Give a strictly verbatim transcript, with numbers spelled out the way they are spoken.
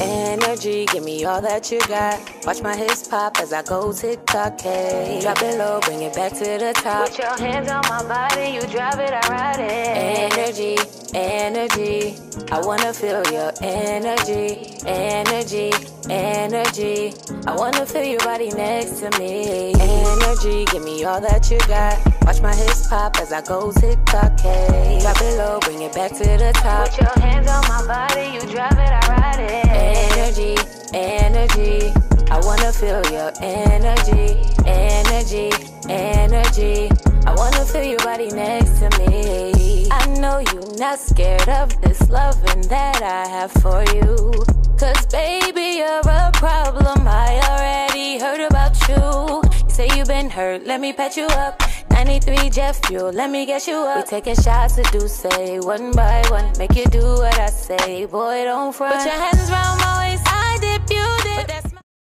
energy, give me all that you got. Watch my hips pop as I go tick-tock, hey. Drop it low, bring it back to the top. Put your hands on my body, you drive it, I ride it. Energy, energy, I wanna feel your energy. Energy, energy, I wanna feel your body next to me. Energy, give me all that you got. Watch my hips pop as I go tick-tock, hey. Drop it low, bring it back to the top. Put your hands on my body, you drive it, I ride it. Energy, energy, I wanna feel your energy. Energy, energy, I wanna feel your body next to me. I know you're not scared of this loving that I have for you, cause baby, you're a problem, I already heard about you. You say you've been hurt, let me patch you up. Ninety-three jet fuel, let me get you up. We taking shots to do say, one by one, make you do what I say. Boy, don't front, put your hands around my